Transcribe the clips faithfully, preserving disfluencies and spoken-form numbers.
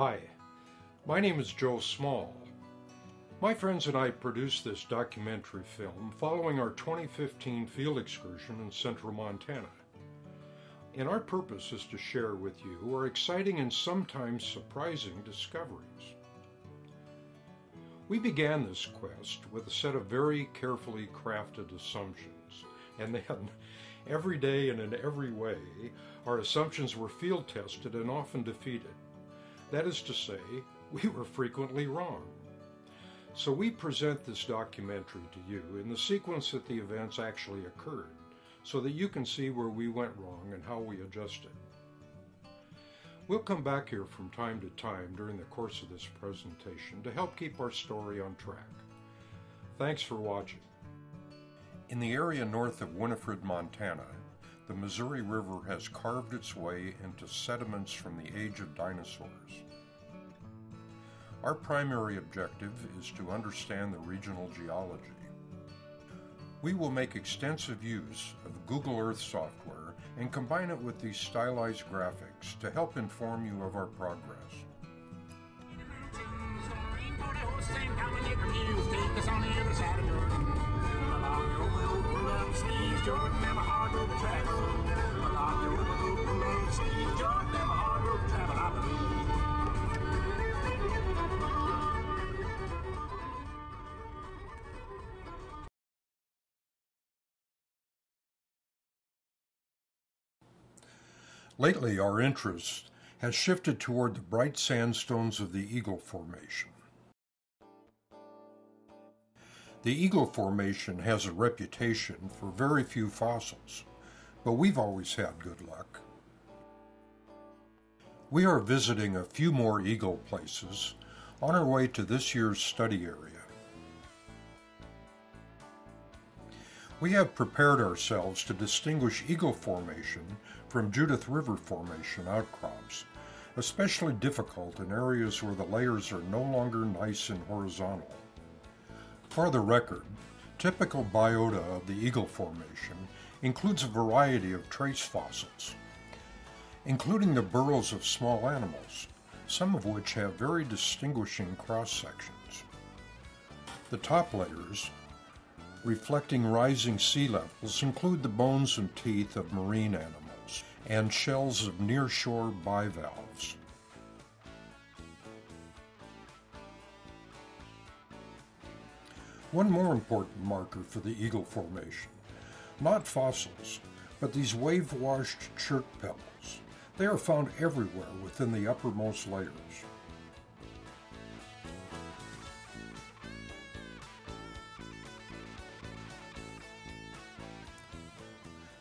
Hi, my name is Joe Small. My friends and I produced this documentary film following our twenty fifteen field excursion in central Montana. And our purpose is to share with you our exciting and sometimes surprising discoveries. We began this quest with a set of very carefully crafted assumptions, and then every day and in every way, our assumptions were field tested and often defeated. That is to say, we were frequently wrong. So we present this documentary to you in the sequence that the events actually occurred, so that you can see where we went wrong and how we adjusted. We'll come back here from time to time during the course of this presentation to help keep our story on track. Thanks for watching. In the area north of Winifred, Montana, the Missouri River has carved its way into sediments from the age of dinosaurs. Our primary objective is to understand the regional geology. We will make extensive use of Google Earth software and combine it with these stylized graphics to help inform you of our progress. In the mountains, on rainbow to host and Cavalier Hills, take us on the other side of Jordan. Along the river, pull up, sneeze, Jordan, never hard road to travel. Along the river, pull up, sneeze, Jordan, never hard road to travel, I believe. Lately, our interest has shifted toward the bright sandstones of the Eagle Formation. The Eagle Formation has a reputation for very few fossils, but we've always had good luck. We are visiting a few more Eagle places on our way to this year's study area. We have prepared ourselves to distinguish Eagle Formation from Judith River Formation outcrops, especially difficult in areas where the layers are no longer nice and horizontal. For the record, typical biota of the Eagle Formation includes a variety of trace fossils, including the burrows of small animals, some of which have very distinguishing cross-sections. The top layers, reflecting rising sea levels, include the bones and teeth of marine animals and shells of nearshore bivalves. One more important marker for the Eagle Formation, not fossils, but these wave-washed chert pebbles. They are found everywhere within the uppermost layers.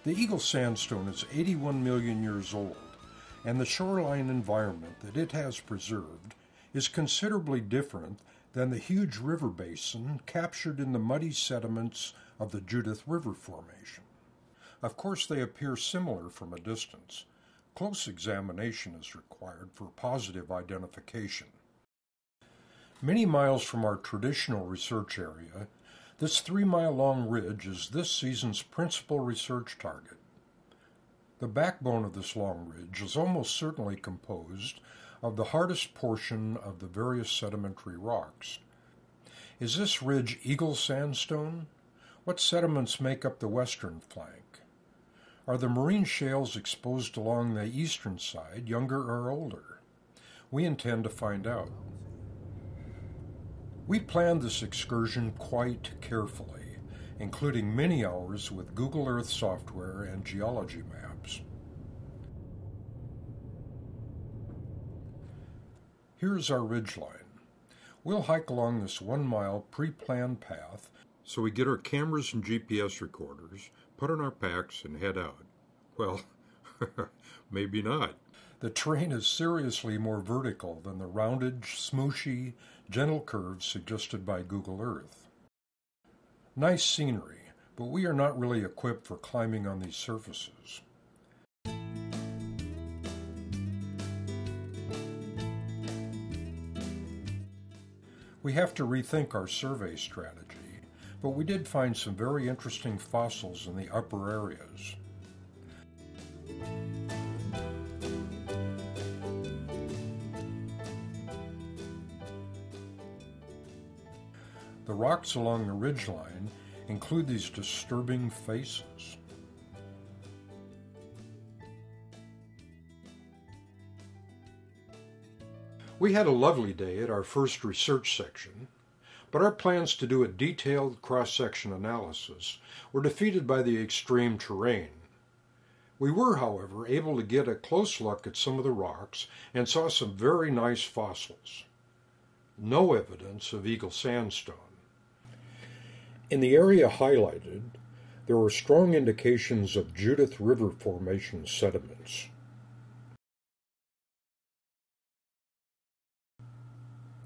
The Eagle Sandstone is eighty-one million years old, and the shoreline environment that it has preserved is considerably different than the huge river basin captured in the muddy sediments of the Judith River Formation. Of course, they appear similar from a distance. Close examination is required for positive identification. Many miles from our traditional research area, this three-mile-long ridge is this season's principal research target. The backbone of this long ridge is almost certainly composed of the hardest portion of the various sedimentary rocks. Is this ridge Eagle Sandstone? What sediments make up the western flank? Are the marine shales exposed along the eastern side younger or older? We intend to find out. We planned this excursion quite carefully, including many hours with Google Earth software and geology maps. Here's our ridgeline. We'll hike along this one-mile pre-planned path, so we get our cameras and G P S recorders, put on our packs, and head out. Well, maybe not. The terrain is seriously more vertical than the rounded, smooshy, gentle curves suggested by Google Earth. Nice scenery, but we are not really equipped for climbing on these surfaces. We have to rethink our survey strategy, but we did find some very interesting fossils in the upper areas. The rocks along the ridgeline include these disturbing faces. We had a lovely day at our first research section, but our plans to do a detailed cross-section analysis were defeated by the extreme terrain. We were, however, able to get a close look at some of the rocks and saw some very nice fossils. No evidence of Eagle Sandstone. In the area highlighted, there were strong indications of Judith River Formation sediments.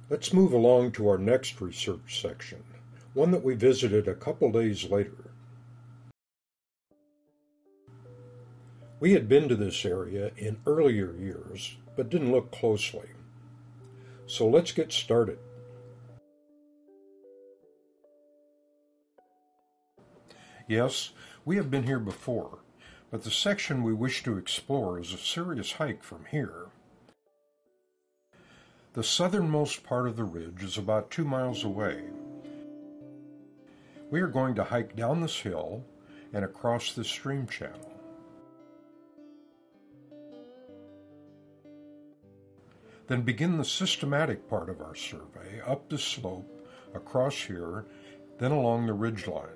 Let's move along to our next research section, one that we visited a couple days later. We had been to this area in earlier years, but didn't look closely. So let's get started. Yes, we have been here before, but the section we wish to explore is a serious hike from here. The southernmost part of the ridge is about two miles away. We are going to hike down this hill and across this stream channel. Then begin the systematic part of our survey up the slope, across here, then along the ridgeline.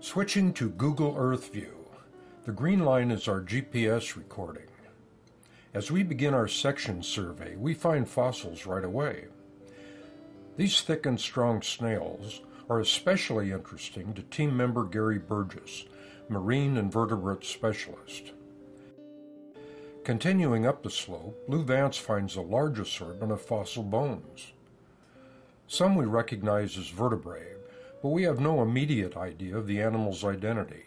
Switching to Google Earth view, the green line is our G P S recording. As we begin our section survey, we find fossils right away. These thick and strong snails are especially interesting to team member Gary Burgess, marine invertebrate specialist. Continuing up the slope, Lou Vance finds a large assortment of fossil bones. Some we recognize as vertebrae, but we have no immediate idea of the animal's identity.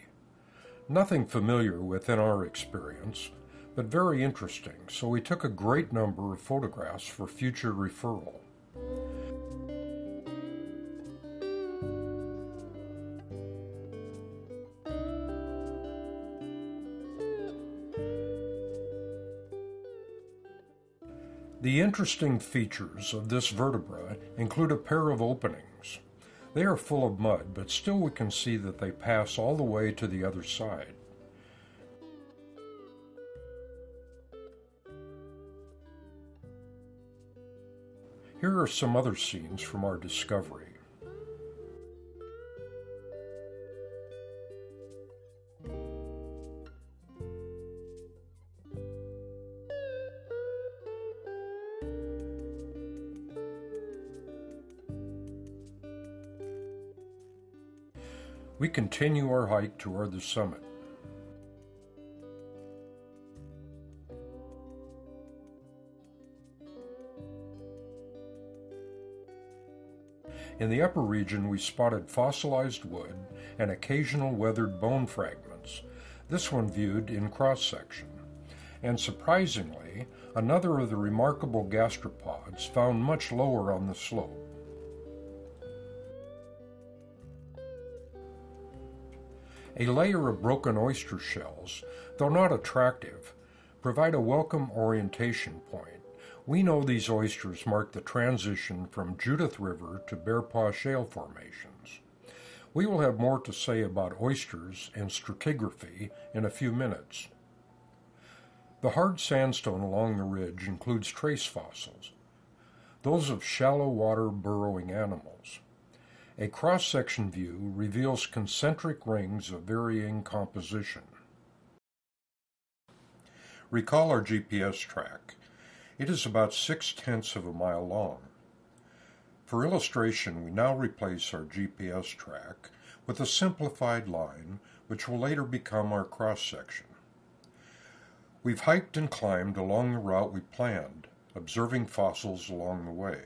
Nothing familiar within our experience, but very interesting, so we took a great number of photographs for future referral. The interesting features of this vertebra include a pair of openings. They are full of mud, but still we can see that they pass all the way to the other side. Here are some other scenes from our discovery. We continue our hike toward the summit. In the upper region, we spotted fossilized wood and occasional weathered bone fragments, this one viewed in cross-section. And surprisingly, another of the remarkable gastropods found much lower on the slope. A layer of broken oyster shells, though not attractive, provide a welcome orientation point. We know these oysters mark the transition from Judith River to Bearpaw shale formations. We will have more to say about oysters and stratigraphy in a few minutes. The hard sandstone along the ridge includes trace fossils, those of shallow water burrowing animals. A cross-section view reveals concentric rings of varying composition. Recall our G P S track. It is about six-tenths of a mile long. For illustration, we now replace our G P S track with a simplified line, which will later become our cross-section. We've hiked and climbed along the route we planned, observing fossils along the way.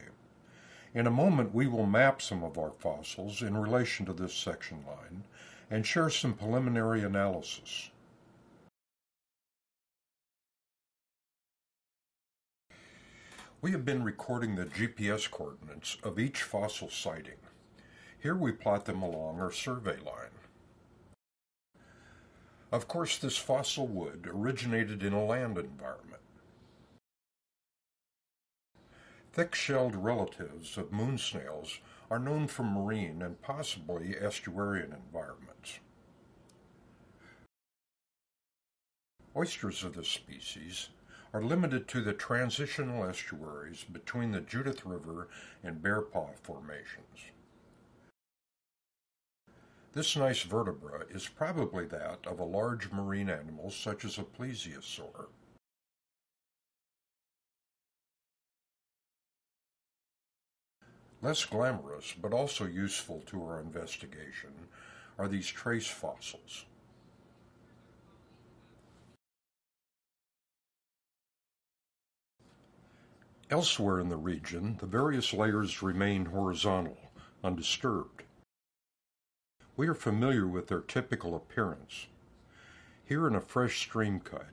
In a moment, we will map some of our fossils in relation to this section line and share some preliminary analysis. We have been recording the G P S coordinates of each fossil sighting. Here we plot them along our survey line. Of course, this fossil wood originated in a land environment. Thick-shelled relatives of moon snails are known from marine and possibly estuarine environments. Oysters of this species are limited to the transitional estuaries between the Judith River and Bearpaw formations. This nice vertebra is probably that of a large marine animal such as a plesiosaur. Less glamorous, but also useful to our investigation, are these trace fossils. Elsewhere in the region, the various layers remain horizontal, undisturbed. We are familiar with their typical appearance. Here in a fresh stream cut,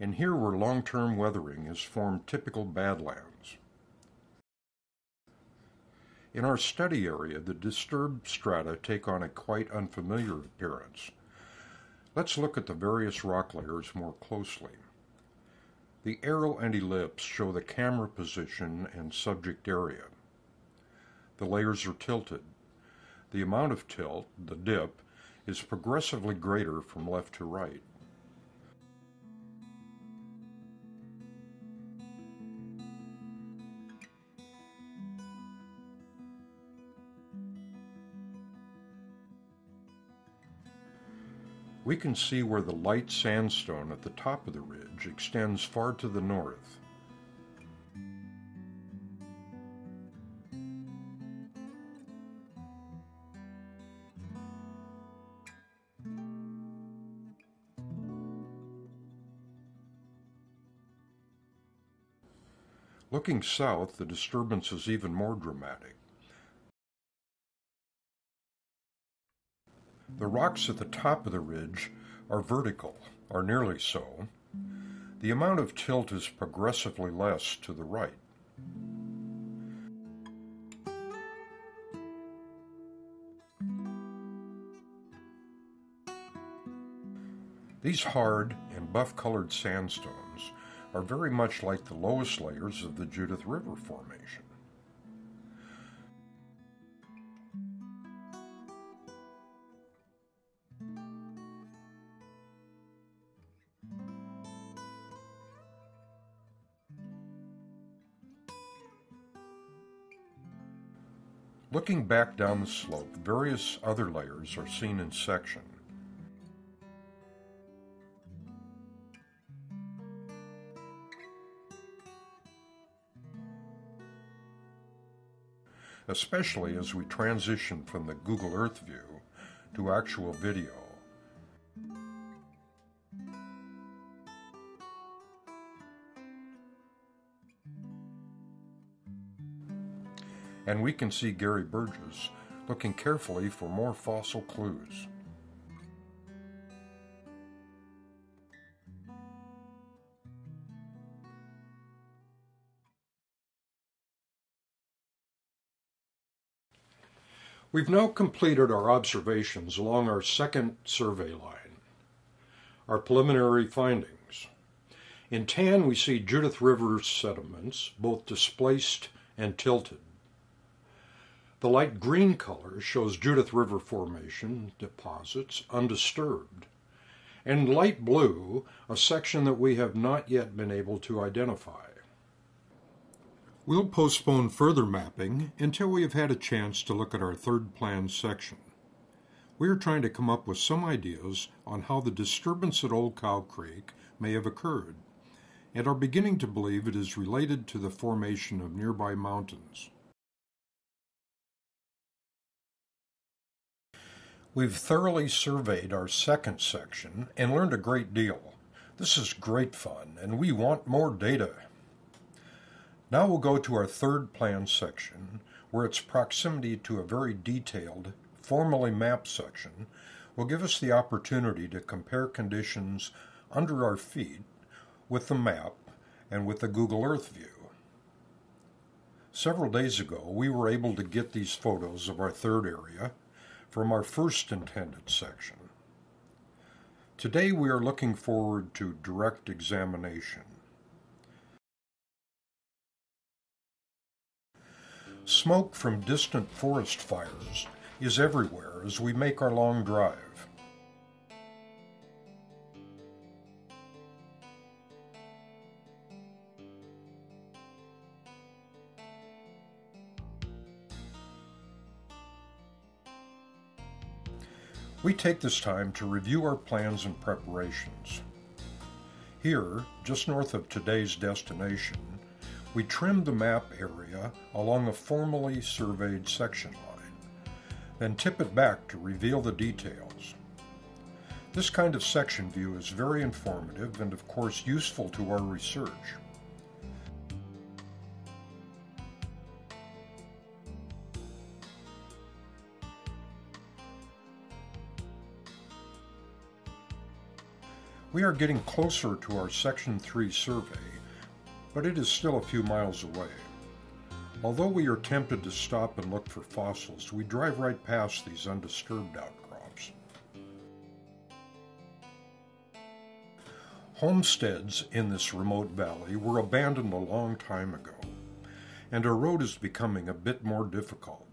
and here where long-term weathering has formed typical badlands. In our study area, the disturbed strata take on a quite unfamiliar appearance. Let's look at the various rock layers more closely. The arrow and ellipse show the camera position and subject area. The layers are tilted. The amount of tilt, the dip, is progressively greater from left to right. We can see where the light sandstone at the top of the ridge extends far to the north. Looking south, the disturbance is even more dramatic. The rocks at the top of the ridge are vertical, or nearly so. The amount of tilt is progressively less to the right. These hard and buff-colored sandstones are very much like the lowest layers of the Judith River Formation. Looking back down the slope, various other layers are seen in section. Especially as we transition from the Google Earth view to actual video. And we can see Gary Burgess looking carefully for more fossil clues. We've now completed our observations along our second survey line. Our preliminary findings. In tan, we see Judith River sediments, both displaced and tilted. The light green color shows Judith River Formation deposits undisturbed, and light blue, a section that we have not yet been able to identify. We'll postpone further mapping until we have had a chance to look at our third planned section. We are trying to come up with some ideas on how the disturbance at Old Cow Creek may have occurred, and are beginning to believe it is related to the formation of nearby mountains. We've thoroughly surveyed our second section and learned a great deal. This is great fun, and we want more data. Now we'll go to our third planned section, where its proximity to a very detailed, formally mapped section will give us the opportunity to compare conditions under our feet with the map and with the Google Earth view. Several days ago, we were able to get these photos of our third area from our first intended section. Today we are looking forward to direct examination. Smoke from distant forest fires is everywhere as we make our long drive. We take this time to review our plans and preparations. Here, just north of today's destination, we trimmed the map area along a formally surveyed section line, then tip it back to reveal the details. This kind of section view is very informative and, of course, useful to our research. We are getting closer to our Section three survey, but it is still a few miles away. Although we are tempted to stop and look for fossils, we drive right past these undisturbed outcrops. Homesteads in this remote valley were abandoned a long time ago, and our road is becoming a bit more difficult.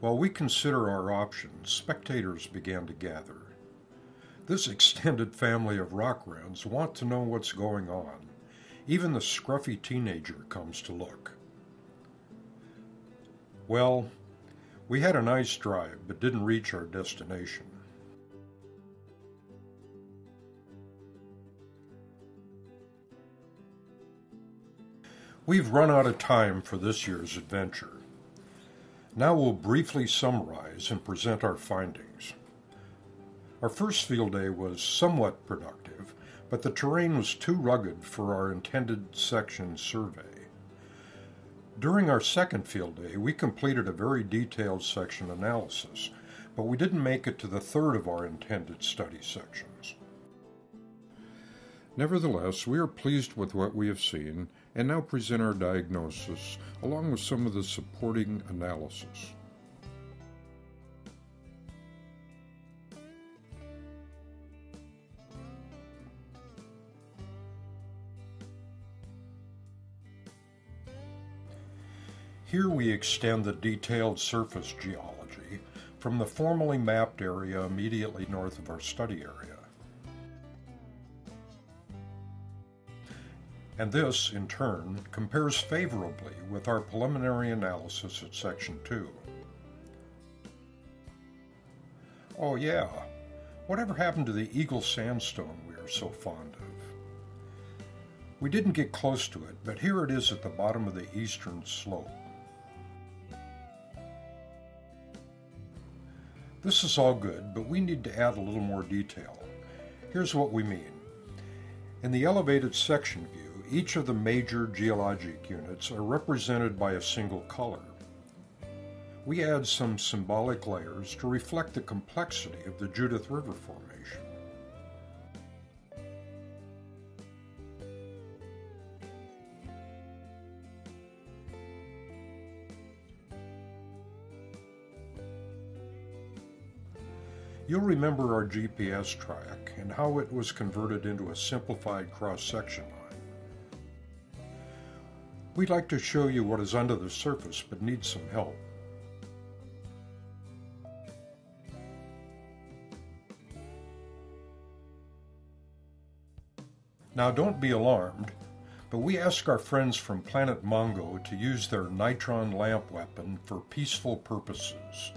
While we consider our options, spectators began to gather. This extended family of rockrands want to know what's going on. Even the scruffy teenager comes to look. Well, we had a nice drive, but didn't reach our destination. We've run out of time for this year's adventure. Now we'll briefly summarize and present our findings. Our first field day was somewhat productive, but the terrain was too rugged for our intended section survey. During our second field day, we completed a very detailed section analysis, but we didn't make it to the third of our intended study sections. Nevertheless, we are pleased with what we have seen and now present our diagnosis along with some of the supporting analysis. Here we extend the detailed surface geology from the formally mapped area immediately north of our study area. And this, in turn, compares favorably with our preliminary analysis at Section two. Oh yeah, whatever happened to the Eagle Sandstone we are so fond of? We didn't get close to it, but here it is at the bottom of the eastern slope. This is all good, but we need to add a little more detail. Here's what we mean. In the elevated section view, each of the major geologic units are represented by a single color. We add some symbolic layers to reflect the complexity of the Judith River Formation. You'll remember our G P S track and how it was converted into a simplified cross-section line. We'd like to show you what is under the surface but need some help. Now don't be alarmed, but we ask our friends from Planet Mongo to use their Nitron lamp weapon for peaceful purposes.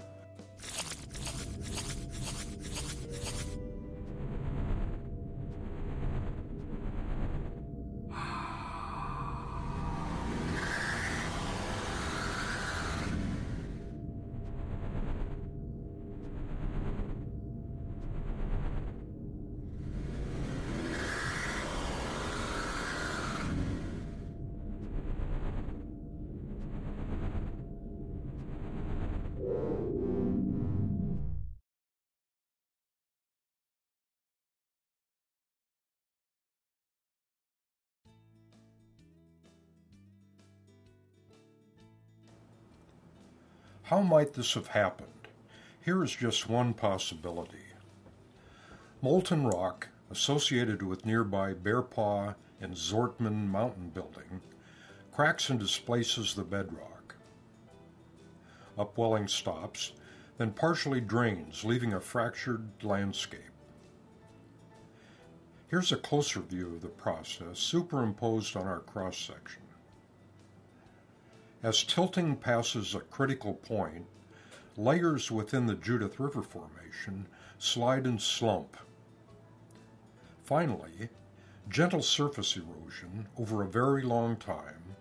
How might this have happened? Here is just one possibility. Molten rock associated with nearby Bearpaw and Zortman mountain building, cracks and displaces the bedrock. Upwelling stops, then partially drains, leaving a fractured landscape. Here's a closer view of the process superimposed on our cross-section. As tilting passes a critical point, layers within the Judith River Formation slide and slump. Finally, gentle surface erosion over a very long time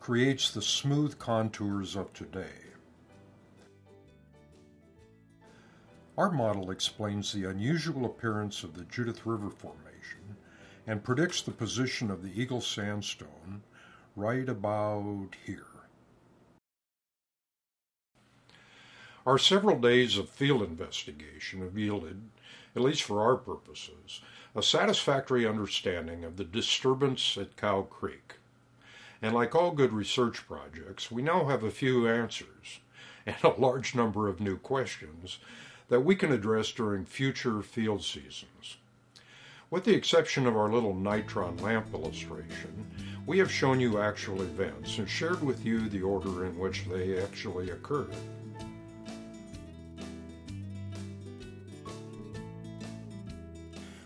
creates the smooth contours of today. Our model explains the unusual appearance of the Judith River Formation and predicts the position of the Eagle Sandstone right about here. Our several days of field investigation have yielded, at least for our purposes, a satisfactory understanding of the disturbance at Cow Creek. And like all good research projects, we now have a few answers and a large number of new questions that we can address during future field seasons. With the exception of our little Nitron lamp illustration, we have shown you actual events and shared with you the order in which they actually occurred.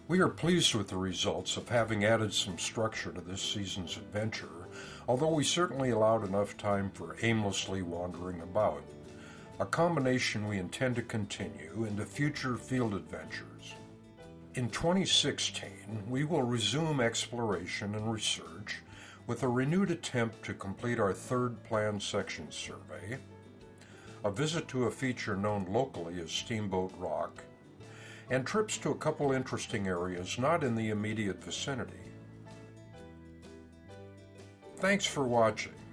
We are pleased with the results of having added some structure to this season's adventure, although we certainly allowed enough time for aimlessly wandering about, a combination we intend to continue into future field adventures. In twenty sixteen, we will resume exploration and research with a renewed attempt to complete our third planned section survey, a visit to a feature known locally as Steamboat Rock, and trips to a couple interesting areas not in the immediate vicinity. Thanks for watching.